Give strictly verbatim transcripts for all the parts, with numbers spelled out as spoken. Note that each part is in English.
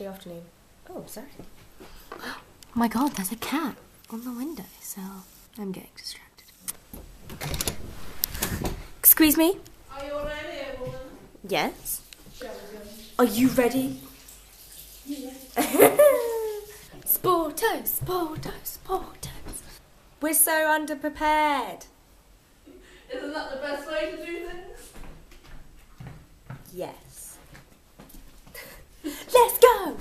Saturday afternoon. Oh, sorry. Oh my God, there's a cat on the window, so I'm getting distracted. Excuse me? Are you ready, woman? Yes. Shall we go? Are you ready? Yes. Sportos, Sportos, Sportos. We're so underprepared. Isn't that the best way to do things? Yes. Let's go!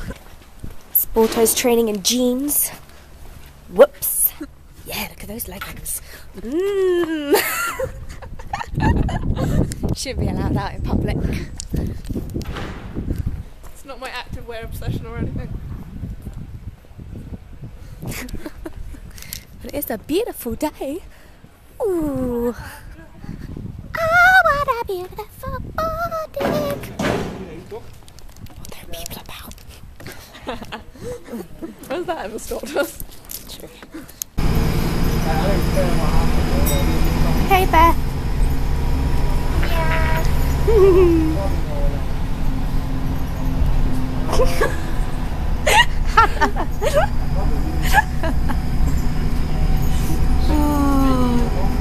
Sportos training in jeans. Whoops. Yeah, look at those leggings. Mmm. Should be allowed out in public. It's not my activewear obsession or anything. But it is a beautiful day. Ooh. Oh, what a beautiful morning. What are people about? When's that ever stopped us? True. Hey, Beth. Oh.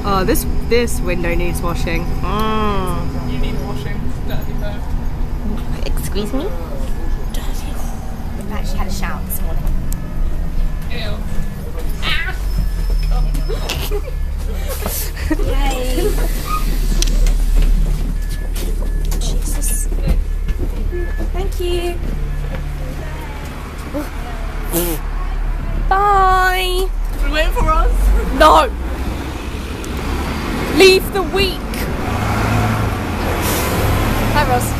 Oh, this this window needs washing. Mm. You need washing. Dirty bird. Excuse me? Dirty. We've actually had a shower this morning. Ew. Yay! Jesus. Thank you. Bye. Did you wait for us? No. Leave the week. Hi, Ross.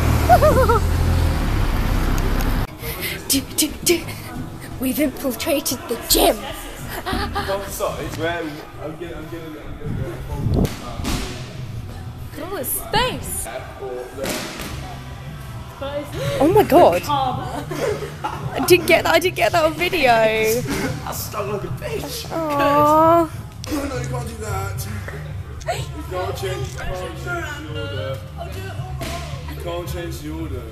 do, do, do. We've infiltrated the gym. All this space. Oh my God! I didn't get that. I didn't get that on video. I stung like a bitch. Aww. No, no, you can't do that. You can't change. You can't change the order. You can't change the order.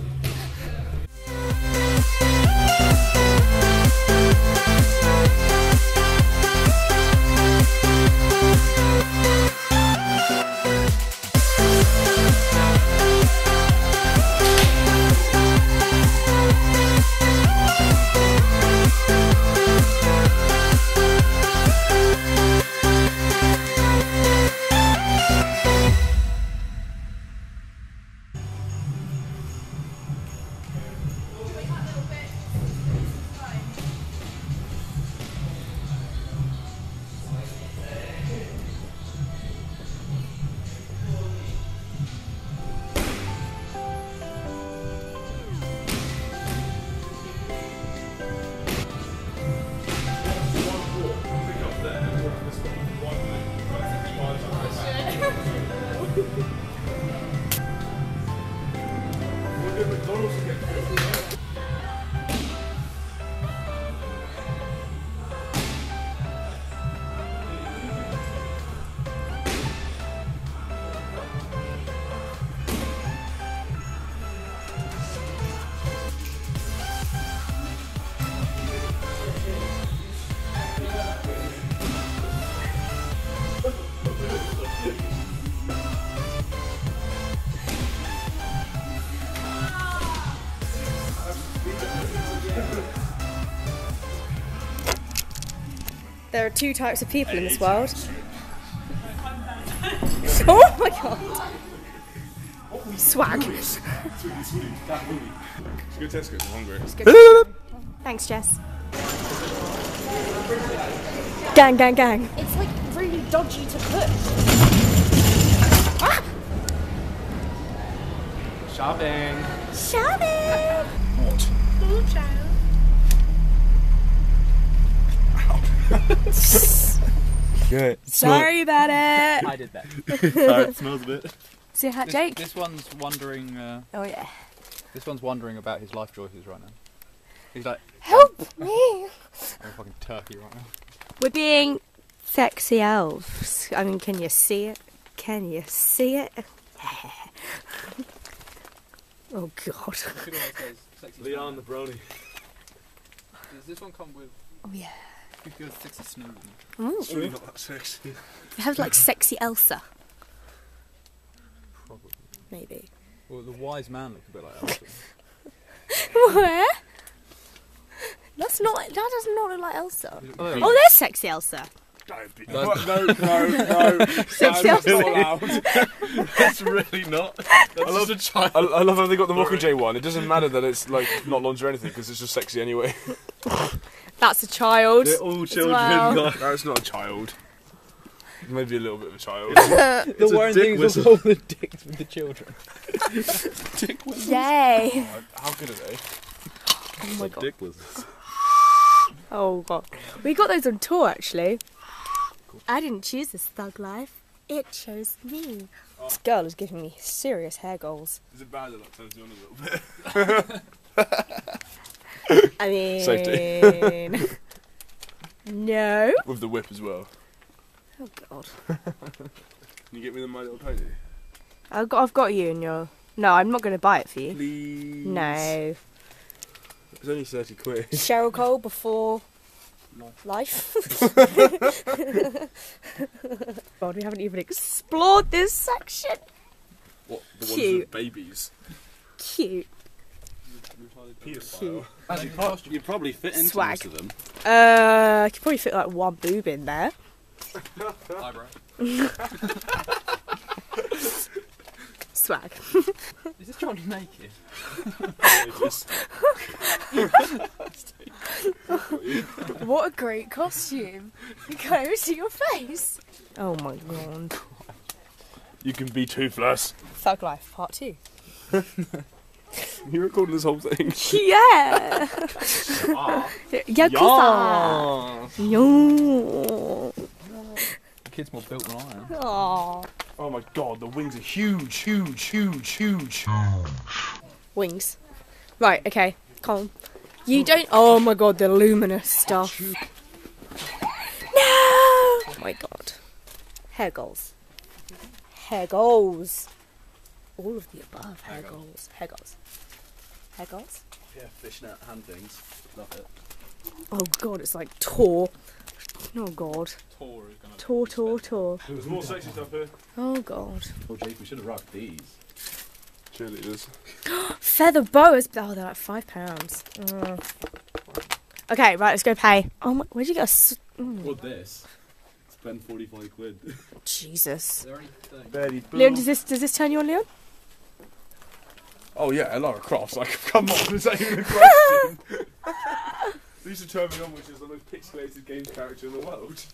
There are two types of people in this world. Oh my God! Swag. She's good. Tesco's hungry. Thanks, Jess. Gang, gang, gang. It's like really dodgy to put. Ah! Shopping. Shopping. What? Cool child. Good. Sorry about it. I did that. Alright, smells a bit. See how Jake? This one's wondering. Uh, oh yeah. This one's wondering about his life choices right now. He's like, help me! I'm a fucking turkey right now. We're being sexy elves. I mean, can you see it? Can you see it? Oh God. Leon the brony. Does this one come with... Oh yeah. You're sexy Snowden. Oh. It's really not that sexy. It has like sexy Elsa. Probably. Maybe. Well, the wise man looks a bit like Elsa. Where? That's not, that does not look like Elsa. Oh, oh there's sexy Elsa. Don't be no, no, no, no. Sexy Elsa. Not allowed. That's really not. That's I love a child. I, I love how they got the Mockingjay one. It doesn't matter that it's like not lingerie or anything because it's just sexy anyway. That's a child. They're all children. Well. No, that's not a child. Maybe a little bit of a child. It's the wearing things whistle. With all the dicks with the children. Dick whistles. Yay! Oh, how good are they? Oh my god. Dick whistles. Oh god. We got those on tour actually. Cool. I didn't choose this thug life. It chose me. Oh. This girl is giving me serious hair goals. Is it bad that that turns you on a little bit? I mean... Safety. No. With the whip as well. Oh god. Can you get me the My Little Pony? I've got, I've got you and your... No, I'm not going to buy it for you. Please. No. It was only thirty quid. Cheryl Cole before... Life. God, we haven't even explored this section. What? The ones Cute. With babies? Cute. Cute. Actually, you probably fit into Swag. Most of them. Uh, I could probably fit like one boob in there. Eyebrow. Swag. Is this Johnny naked? What a great costume. It goes to your face. Oh my god. You can be toothless. Thug Life, part two. You recording this whole thing? Yeah. Yakuza. Yo. The kid's more built than I am. Aww. Oh my god, the wings are huge, huge, huge, huge. Wings. Right, okay, calm. You don't. Oh my god, the luminous stuff. No! Oh my god. Hair goals. Hair goals. All of the above. Hair goals. Hair goals. Hair goals? Yeah, fishnet hand things. Love it. Oh god, it's like Tor. Oh god. Tor is gonna Tor, Tor, Tor. There's more sexy stuff here. Oh god. Oh Jake, we should have rubbed these. Cheerleaders. Feather boas. Oh, they're like five pounds. Mm. Okay, right, let's go pay. Oh my, where'd you get a? Mm. What this? Spend forty-five quid. Jesus. Leon, does this does this turn you on, Leon? Oh yeah, Lara Croft. Like, come on, is that even a question? Lisa Turbion, which is the most pixelated games character in the world.